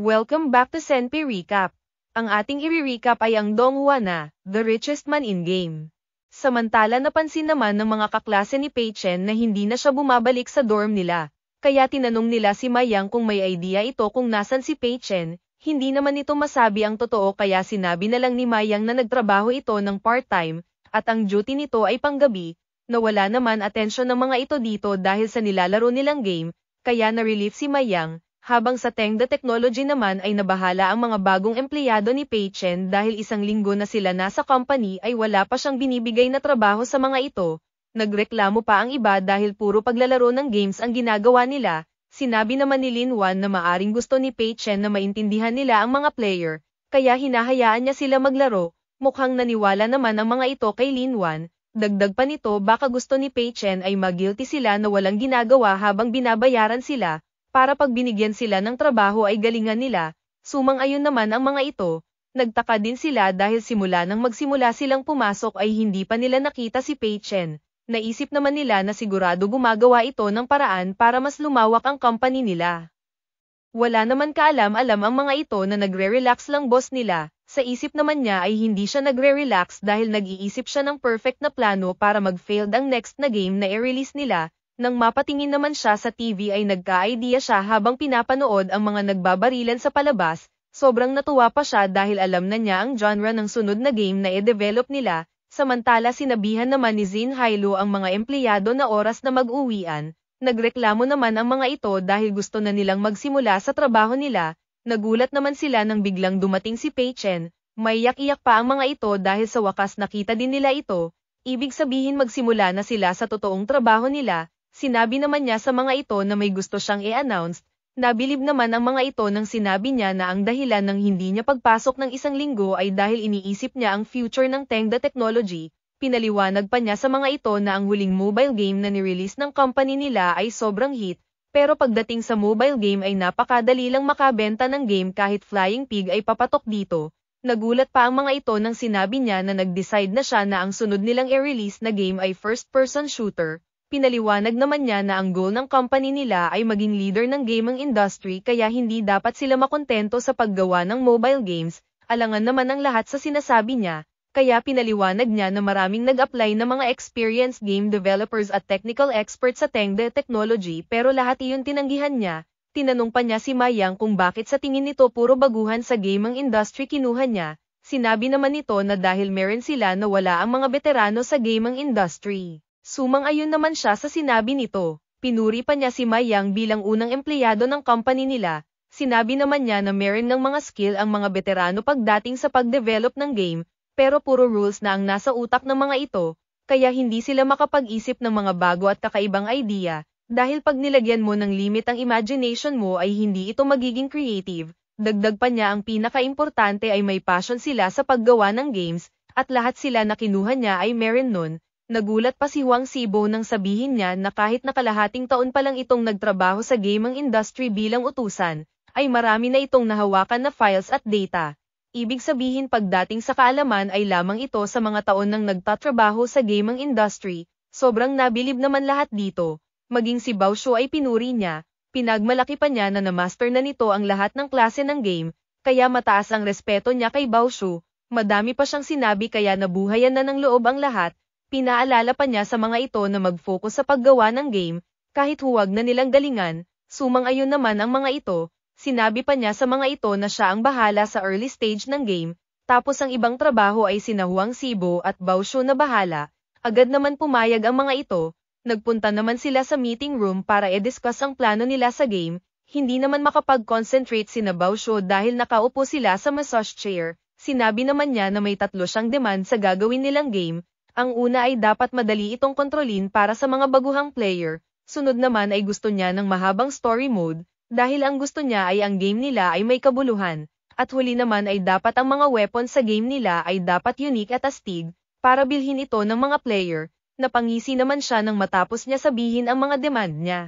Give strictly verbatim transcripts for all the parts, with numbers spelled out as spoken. Welcome back to Senpai Recap. Ang ating i-recap ay ang Dong Hua na, the richest man in game. Samantala napansin naman ng mga kaklase ni Pei Chen na hindi na siya bumabalik sa dorm nila, kaya tinanong nila si Mayang kung may idea ito kung nasan si Pei Chen. Hindi naman ito masabi ang totoo kaya sinabi na lang ni Mayang na nagtrabaho ito ng part-time, at ang duty nito ay panggabi, na wala naman atensyon ng mga ito dito dahil sa nilalaro nilang game, kaya na-relief si Mayang. Habang sa Tengda Technology naman ay nabahala ang mga bagong empleyado ni Pei Chen dahil isang linggo na sila nasa company ay wala pa siyang binibigay na trabaho sa mga ito. Nagreklamo pa ang iba dahil puro paglalaro ng games ang ginagawa nila. Sinabi naman ni Lin Wan na maaring gusto ni Pei Chen na maintindihan nila ang mga player, kaya hinahayaan niya sila maglaro. Mukhang naniwala naman ang mga ito kay Lin Wan. Dagdag pa nito baka gusto ni Pei Chen ay mag-guilty sila na walang ginagawa habang binabayaran sila, para pag binigyan sila ng trabaho ay galingan nila. Sumang-ayon naman ang mga ito. Nagtaka din sila dahil simula nang magsimula silang pumasok ay hindi pa nila nakita si Pei Chen. Naisip naman nila na sigurado gumagawa ito ng paraan para mas lumawak ang company nila. Wala naman kaalam-alam ang mga ito na nagre-relax lang boss nila. Sa isip naman niya ay hindi siya nagre-relax dahil nag-iisip siya ng perfect na plano para mag-failed ang next na game na i-release nila. Nang mapatingin naman siya sa T V ay nagka-idea siya habang pinapanood ang mga nagbabarilan sa palabas. Sobrang natuwa pa siya dahil alam na niya ang genre ng sunod na game na i-develop nila. Samantala sinabihan naman ni Zin Hilo ang mga empleyado na oras na mag-uwian. Nagreklamo naman ang mga ito dahil gusto na nilang magsimula sa trabaho nila. Nagulat naman sila nang biglang dumating si Pei Chen. Maiyak-iyak pa ang mga ito dahil sa wakas nakita din nila ito. Ibig sabihin magsimula na sila sa totoong trabaho nila. Sinabi naman niya sa mga ito na may gusto siyang i-announce. Nabilib naman ang mga ito nang sinabi niya na ang dahilan ng hindi niya pagpasok ng isang linggo ay dahil iniisip niya ang future ng Tengda Technology. Pinaliwanag pa niya sa mga ito na ang huling mobile game na nirelease ng company nila ay sobrang hit, pero pagdating sa mobile game ay napakadali lang makabenta ng game kahit Flying Pig ay papatok dito. Nagulat pa ang mga ito nang sinabi niya na nag-decide na siya na ang sunod nilang i-release na game ay first-person shooter. Pinaliwanag naman niya na ang goal ng company nila ay maging leader ng gaming industry kaya hindi dapat sila makontento sa paggawa ng mobile games, alangan naman ang lahat sa sinasabi niya, kaya pinaliwanag niya na maraming nag-apply na mga experienced game developers at technical experts sa Tengda Technology pero lahat iyon tinanggihan niya. Tinanong pa niya si Mayang kung bakit sa tingin nito puro baguhan sa gaming industry kinuha niya, sinabi naman nito na dahil meron sila na wala ang mga veterano sa gaming industry. Sumang-ayon naman siya sa sinabi nito. Pinuri pa niya si Mayang bilang unang empleyado ng company nila. Sinabi naman niya na meron ng mga skill ang mga veterano pagdating sa pag-develop ng game, pero puro rules na ang nasa utak ng mga ito, kaya hindi sila makapag-isip ng mga bago at kakaibang idea, dahil pag nilagyan mo ng limit ang imagination mo ay hindi ito magiging creative. Dagdag pa niya ang pinaka-importante ay may passion sila sa paggawa ng games, at lahat sila na kinuha niya ay meron nun. Nagulat pa si Huang Sibo nang sabihin niya na kahit nakalahating taon pa lang itong nagtrabaho sa gaming industry bilang utusan, ay marami na itong nahawakan na files at data. Ibig sabihin pagdating sa kaalaman ay lamang ito sa mga taon nang nagtatrabaho sa gaming industry. Sobrang nabilib naman lahat dito. Maging si Bao Xiu ay pinuri niya. Pinagmalaki pa niya na namaster na nito ang lahat ng klase ng game, kaya mataas ang respeto niya kay Bao Xiu. Madami pa siyang sinabi kaya nabuhayan na ng loob ang lahat. Pinaalala pa niya sa mga ito na mag-focus sa paggawa ng game, kahit huwag na nilang galingan. Sumang-ayon naman ang mga ito. Sinabi pa niya sa mga ito na siya ang bahala sa early stage ng game, tapos ang ibang trabaho ay sina Huang Sibo at Bao Xiu na bahala. Agad naman pumayag ang mga ito. Nagpunta naman sila sa meeting room para i-discuss ang plano nila sa game. Hindi naman makapag-concentrate sina Bao Xiu dahil nakaupo sila sa massage chair. Sinabi naman niya na may tatlo siyang demand sa gagawin nilang game. Ang una ay dapat madali itong kontrolin para sa mga baguhang player, sunod naman ay gusto niya ng mahabang story mode, dahil ang gusto niya ay ang game nila ay may kabuluhan, at huli naman ay dapat ang mga weapons sa game nila ay dapat unique at astig, para bilhin ito ng mga player. Napangisi naman siya nang matapos niya sabihin ang mga demand niya.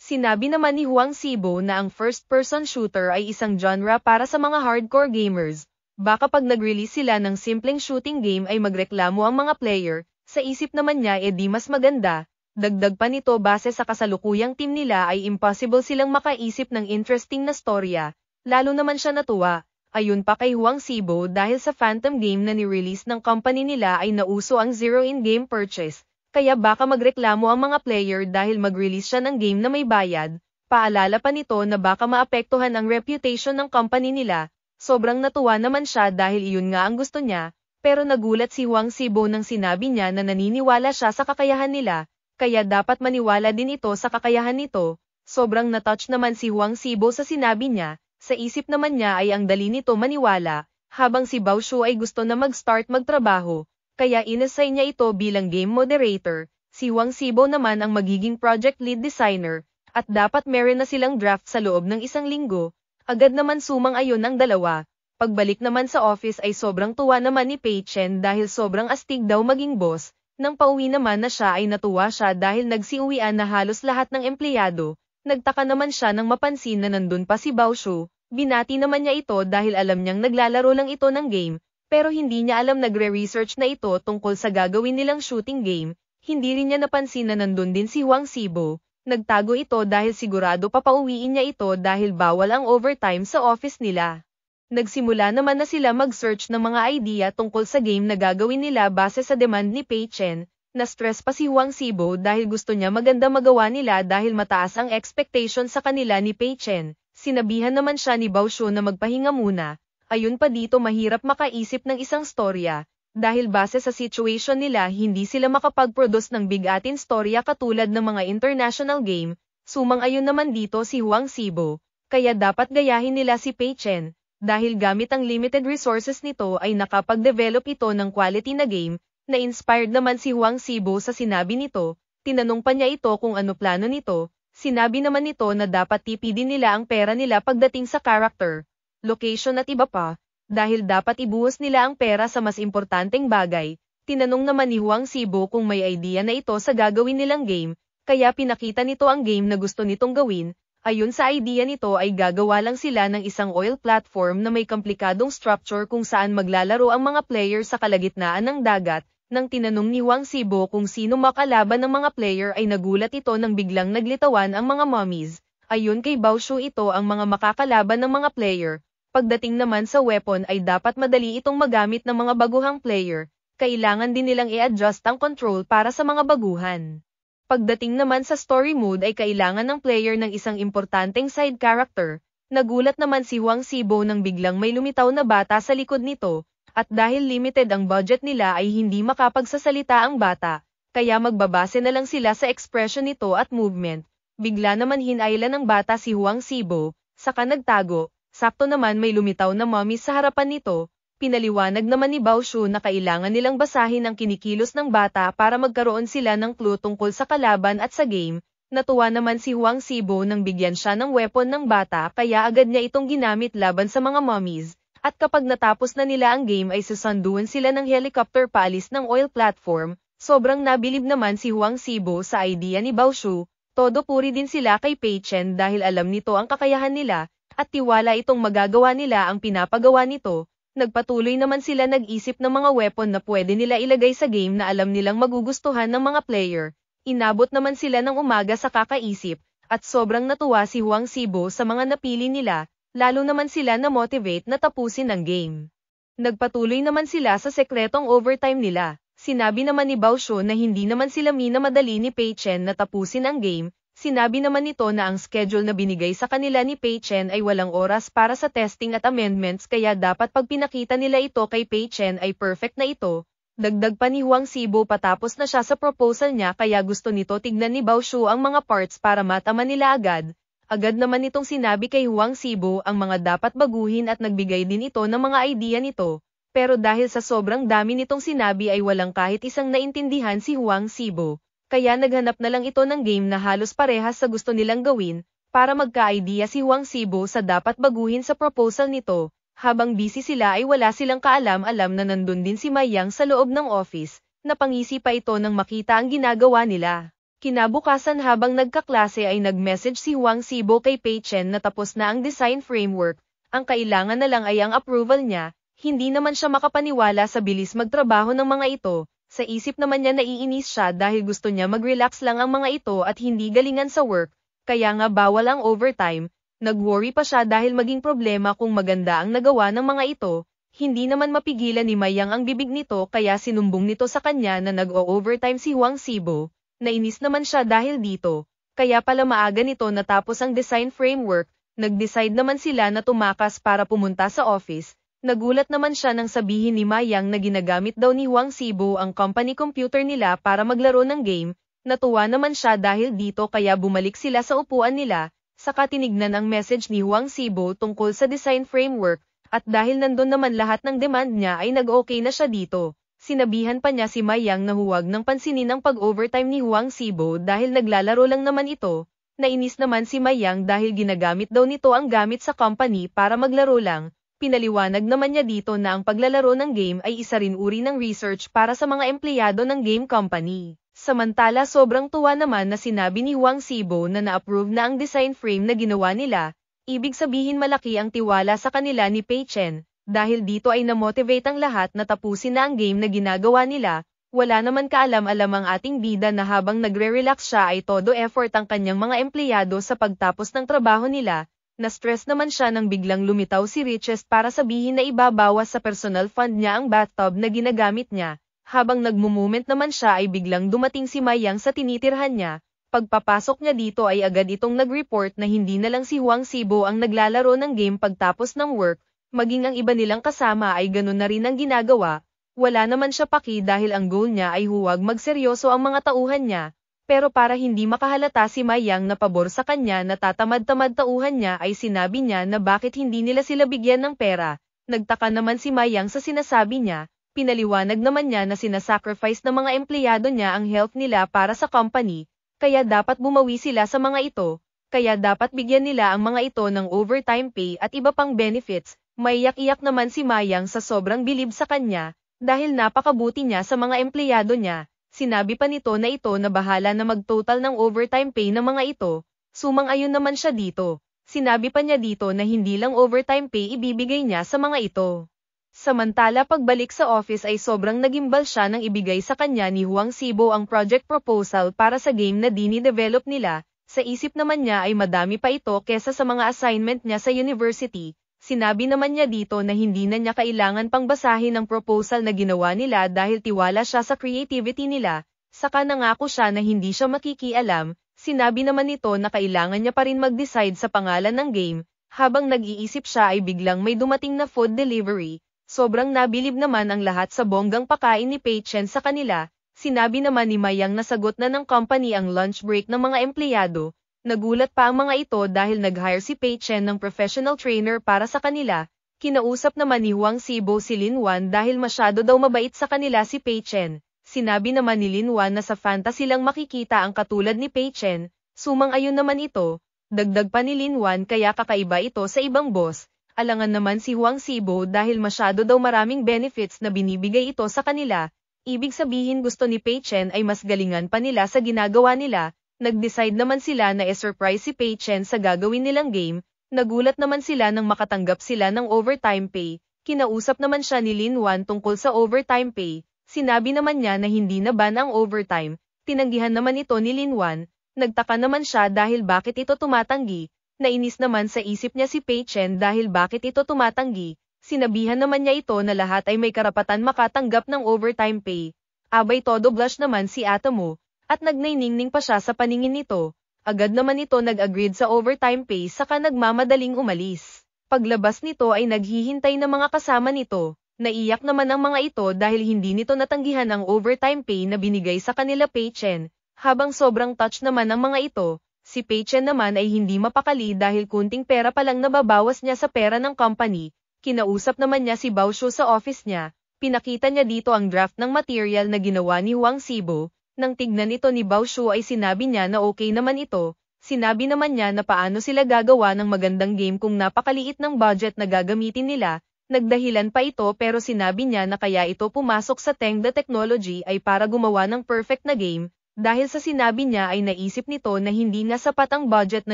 Sinabi naman ni Huang Sibo na ang first-person shooter ay isang genre para sa mga hardcore gamers. Baka pag nag-release sila ng simpleng shooting game ay magreklamo ang mga player, sa isip naman niya edi mas maganda. Dagdag pa nito base sa kasalukuyang team nila ay impossible silang makaisip ng interesting na storya, Lalo naman siya natuwa, ayun pa kay Huang Sibo dahil sa Phantom game na ni-release ng company nila ay nauso ang zero in-game purchase, kaya baka magreklamo ang mga player dahil mag-release siya ng game na may bayad. Paalala pa nito na baka maapektuhan ang reputation ng company nila. Sobrang natuwa naman siya dahil iyon nga ang gusto niya, pero nagulat si Huang Sibo nang sinabi niya na naniniwala siya sa kakayahan nila, kaya dapat maniwala din ito sa kakayahan nito. Sobrang natouch naman si Huang Sibo sa sinabi niya. Sa isip naman niya ay ang dali nito maniwala, habang si Bao Xiu ay gusto na mag-start magtrabaho, kaya inassign niya ito bilang game moderator. Si Huang Sibo naman ang magiging project lead designer, at dapat meron na silang draft sa loob ng isang linggo. Agad naman sumang-ayon ang dalawa. Pagbalik naman sa office ay sobrang tuwa naman ni Pei Chen dahil sobrang astig daw maging boss. Nang pauwi naman na siya ay natuwa siya dahil nagsiuwian na halos lahat ng empleyado. Nagtaka naman siya nang mapansin na nandun pa si Bao Shou. Binati naman niya ito dahil alam niyang naglalaro lang ito ng game, pero hindi niya alam nagre-research na ito tungkol sa gagawin nilang shooting game. Hindi rin niya napansin na nandun din si Huang Sibo. Nagtago ito dahil sigurado papauwiin niya ito dahil bawal ang overtime sa office nila. Nagsimula naman na sila mag-search ng mga idea tungkol sa game na gagawin nila base sa demand ni Pei Chen. Na-stress pa si Huang Sibo dahil gusto niya maganda magawa nila dahil mataas ang expectation sa kanila ni Pei Chen. Sinabihan naman siya ni Bao Xiu na magpahinga muna. Ayun pa dito mahirap makaisip ng isang storya. Dahil base sa situation nila hindi sila makapag-produce ng bigatin storya katulad ng mga international game. Sumang-ayon naman dito si Huang Sibo. Kaya dapat gayahin nila si Pei Chen. Dahil gamit ang limited resources nito ay nakapag-develop ito ng quality na game. Na-inspired naman si Huang Sibo sa sinabi nito, tinanong pa niya ito kung ano plano nito, sinabi naman nito na dapat tipidin nila ang pera nila pagdating sa character, location at iba pa, dahil dapat ibuhos nila ang pera sa mas importanteng bagay. Tinanong naman ni Huang Sibo kung may idea na ito sa gagawin nilang game, kaya pinakita nito ang game na gusto nitong gawin. Ayon sa idea nito ay gagawa lang sila ng isang oil platform na may komplikadong structure kung saan maglalaro ang mga player sa kalagitnaan ng dagat. Nang tinanong ni Huang Sibo kung sino makalaban ng mga player ay nagulat ito nang biglang naglitawan ang mga mummies. Ayon kay Bao Xiu ito ang mga makakalaban ng mga player. Pagdating naman sa weapon ay dapat madali itong magamit ng mga baguhang player. Kailangan din nilang i-adjust ang control para sa mga baguhan. Pagdating naman sa story mode ay kailangan ng player ng isang importanteng side character. Nagulat naman si Huang Sibo nang biglang may lumitaw na bata sa likod nito. At dahil limited ang budget nila ay hindi makapagsasalita ang bata, kaya magbabase na lang sila sa expression nito at movement. Bigla naman hinailan ng bata si Huang Sibo, saka nagtago, sakto naman may lumitaw na mommy sa harapan nito. Pinaliwanag naman ni Bao Xiu na kailangan nilang basahin ang kinikilos ng bata para magkaroon sila ng clue tungkol sa kalaban at sa game. Natuwa naman si Huang Sibo nang bigyan siya ng weapon ng bata kaya agad niya itong ginamit laban sa mga mommies. At kapag natapos na nila ang game ay susunduan sila ng helicopter paalis ng oil platform. Sobrang nabilib naman si Huang Sibo sa idea ni Bao Xiu. Todo puri din sila kay Pei Chen dahil alam nito ang kakayahan nila, at tiwala itong magagawa nila ang pinapagawa nito. Nagpatuloy naman sila nag-isip ng mga weapon na pwede nila ilagay sa game na alam nilang magugustuhan ng mga player. Inabot naman sila ng umaga sa kakaisip, at sobrang natuwa si Huang Sibo sa mga napili nila. Lalo naman sila na motivate na tapusin ang game. Nagpatuloy naman sila sa sekretong overtime nila. Sinabi naman ni Bao Xiu na hindi naman sila minamadali ni Pei Chen na tapusin ang game. Sinabi naman nito na ang schedule na binigay sa kanila ni Pei Chen ay walang oras para sa testing at amendments kaya dapat pag pinakita nila ito kay Pei Chen ay perfect na ito. Dagdag pa ni Huang Sibo patapos na siya sa proposal niya kaya gusto nito tignan ni Bao Xiu ang mga parts para matama nila agad. Agad naman itong sinabi kay Huang Sibo ang mga dapat baguhin at nagbigay din ito ng mga idea nito. Pero dahil sa sobrang dami nitong sinabi ay walang kahit isang naintindihan si Huang Sibo. Kaya naghanap na lang ito ng game na halos parehas sa gusto nilang gawin, para magka-idea si Huang Sibo sa dapat baguhin sa proposal nito. Habang busy sila ay wala silang kaalam-alam na nandun din si Mayang sa loob ng office. Napangisi pa ito nang makita ang ginagawa nila. Kinabukasan habang nagkaklase ay nag-message si Huang Sibo kay Pei Chen na tapos na ang design framework, ang kailangan na lang ay ang approval niya. Hindi naman siya makapaniwala sa bilis magtrabaho ng mga ito. Sa isip naman niya naiinis siya dahil gusto niya mag-relax lang ang mga ito at hindi galingan sa work, kaya nga bawal ang overtime. nag-worry pa siya dahil maging problema kung maganda ang nagawa ng mga ito, hindi naman mapigilan ni Mayang ang bibig nito kaya sinumbong nito sa kanya na nag-o-overtime si Huang Sibo, nainis naman siya dahil dito, kaya pala maaga nito natapos ang design framework, nag-decide naman sila na tumakas para pumunta sa office. Nagulat naman siya nang sabihin ni Mayang na ginagamit daw ni Huang Sibo ang company computer nila para maglaro ng game, natuwa naman siya dahil dito kaya bumalik sila sa upuan nila, saka tinignan ang message ni Huang Sibo tungkol sa design framework, at dahil nandun naman lahat ng demand niya ay nag-okay na siya dito, sinabihan pa niya si Mayang na huwag nang pansinin ang pag-overtime ni Huang Sibo dahil naglalaro lang naman ito, nainis naman si Mayang dahil ginagamit daw nito ang gamit sa company para maglaro lang. Pinaliwanag naman niya dito na ang paglalaro ng game ay isa rin uri ng research para sa mga empleyado ng game company. Samantala sobrang tuwa naman na sinabi ni Huang Sibo na na-approve na ang design frame na ginawa nila, ibig sabihin malaki ang tiwala sa kanila ni Pei Chen, dahil dito ay namotivate ang lahat na tapusin na ang game na ginagawa nila, wala naman kaalam-alam ang ating bida na habang nagre-relax siya ay todo effort ang kanyang mga empleyado sa pagtapos ng trabaho nila. Na-stress naman siya nang biglang lumitaw si Richest para sabihin na ibabawas sa personal fund niya ang bathtub na ginagamit niya. Habang nagmumument naman siya ay biglang dumating si Mayang sa tinitirhan niya. Pagpapasok niya dito ay agad itong nag-report na hindi na lang si Huang Sibo ang naglalaro ng game pagtapos ng work, maging ang iba nilang kasama ay ganun na rin ang ginagawa. Wala naman siya paki dahil ang goal niya ay huwag magseryoso ang mga tauhan niya. Pero para hindi makahalata si Mayang na pabor sa kanya na tatamad-tamad tauhan niya ay sinabi niya na bakit hindi nila sila bigyan ng pera. Nagtaka naman si Mayang sa sinasabi niya, pinaliwanag naman niya na sinasacrifice ng mga empleyado niya ang health nila para sa company, kaya dapat bumawi sila sa mga ito, kaya dapat bigyan nila ang mga ito ng overtime pay at iba pang benefits. Maiyak-iyak naman si Mayang sa sobrang bilib sa kanya, dahil napakabuti niya sa mga empleyado niya. Sinabi pa nito na ito na bahala na magtotal ng overtime pay ng mga ito, sumang-ayon naman siya dito. Sinabi pa niya dito na hindi lang overtime pay ibibigay niya sa mga ito. Samantala pagbalik sa office ay sobrang nagimbal siya nang ibigay sa kanya ni Huang Sibo ang project proposal para sa game na dini-develop nila, sa isip naman niya ay madami pa ito kesa sa mga assignment niya sa university. Sinabi naman niya dito na hindi na niya kailangan pang basahin ang proposal na ginawa nila dahil tiwala siya sa creativity nila, saka nangako siya na hindi siya makikialam. Sinabi naman nito na kailangan niya pa rin mag-decide sa pangalan ng game. Habang nag-iisip siya ay biglang may dumating na food delivery, sobrang nabilib naman ang lahat sa bonggang pakain ni Pei Chen sa kanila. Sinabi naman ni Mayang na sagot na ng company ang lunch break ng mga empleyado. Nagulat pa ang mga ito dahil nag-hire si Pei Chen ng professional trainer para sa kanila. Kinausap naman ni Huang Sibo si Lin Wan dahil masyado daw mabait sa kanila si Pei Chen. Sinabi naman ni Lin Wan na sa fantasy lang makikita ang katulad ni Pei Chen, sumang-ayon naman ito. Dagdag pa ni Lin Wan kaya kakaiba ito sa ibang boss. Alangan naman si Huang Sibo dahil masyado daw maraming benefits na binibigay ito sa kanila. Ibig sabihin gusto ni Pei Chen ay mas galingan pa nila sa ginagawa nila. Nag-decide naman sila na e-surprise si Pei Chen sa gagawin nilang game, nagulat naman sila nang makatanggap sila ng overtime pay, kinausap naman siya ni Lin Wan tungkol sa overtime pay, sinabi naman niya na hindi na ban ang overtime, tinanggihan naman ito ni Lin Wan, nagtaka naman siya dahil bakit ito tumatanggi, nainis naman sa isip niya si Pei Chen dahil bakit ito tumatanggi, sinabihan naman niya ito na lahat ay may karapatan makatanggap ng overtime pay, abay todo blush naman si Atomo, at nagnainingning pa siya sa paningin nito, agad naman ito nag-agreed sa overtime pay saka nagmamadaling umalis. Paglabas nito ay naghihintay ng mga kasama nito, naiyak naman ang mga ito dahil hindi nito natanggihan ang overtime pay na binigay sa kanila Pei Chen, habang sobrang touch naman ang mga ito, si Pei Chen naman ay hindi mapakali dahil kunting pera pa lang nababawas niya sa pera ng company, kinausap naman niya si Bao Shou sa office niya, pinakita niya dito ang draft ng material na ginawa ni Huang Sibo. Nang tignan ito ni Bao Xiu ay sinabi niya na okay naman ito, sinabi naman niya na paano sila gagawa ng magandang game kung napakaliit ng budget na gagamitin nila, nagdahilan pa ito pero sinabi niya na kaya ito pumasok sa Tengda Technology ay para gumawa ng perfect na game, dahil sa sinabi niya ay naisip nito na hindi na sapat ang budget na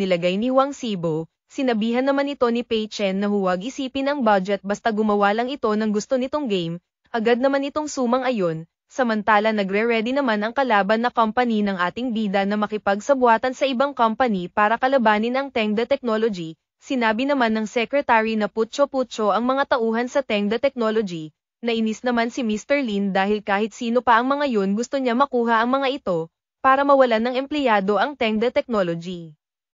nilagay ni Huang Sibo, sinabihan naman ito ni Pei Chen na huwag isipin ang budget basta gumawa lang ito ng gusto nitong game, agad naman itong sumang-ayon. Samantala nagre-ready naman ang kalaban na company ng ating bida na makipagsabuatan sa ibang company para kalabanin ang Tengda Technology, sinabi naman ng Secretary na putyo-putyo ang mga tauhan sa Tengda Technology, nainis naman si Mister Lin dahil kahit sino pa ang mga yun gusto niya makuha ang mga ito, para mawalan ng empleyado ang Tengda Technology.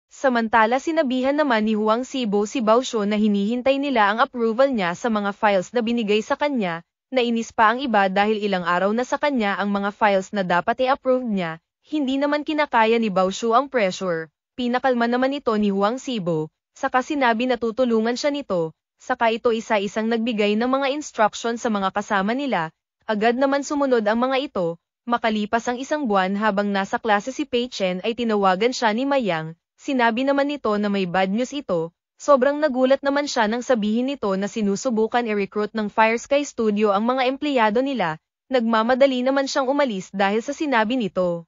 Samantala sinabihan naman ni Huang Sibo si Bao Xiu na hinihintay nila ang approval niya sa mga files na binigay sa kanya, nainis pa ang iba dahil ilang araw na sa kanya ang mga files na dapat i-approve niya, hindi naman kinakaya ni Bao Xiu ang pressure, pinakalma naman ito ni Huang Sibo, saka sinabi na tutulungan siya nito, saka ito isa-isang nagbigay ng mga instruction sa mga kasama nila, agad naman sumunod ang mga ito, makalipas ang isang buwan habang nasa klase si Pei Chen ay tinawagan siya ni Mayang. Sinabi naman nito na may bad news ito, sobrang nagulat naman siya nang sabihin nito na sinusubukan i-recruit ng Fire Sky Studio ang mga empleyado nila, nagmamadali naman siyang umalis dahil sa sinabi nito.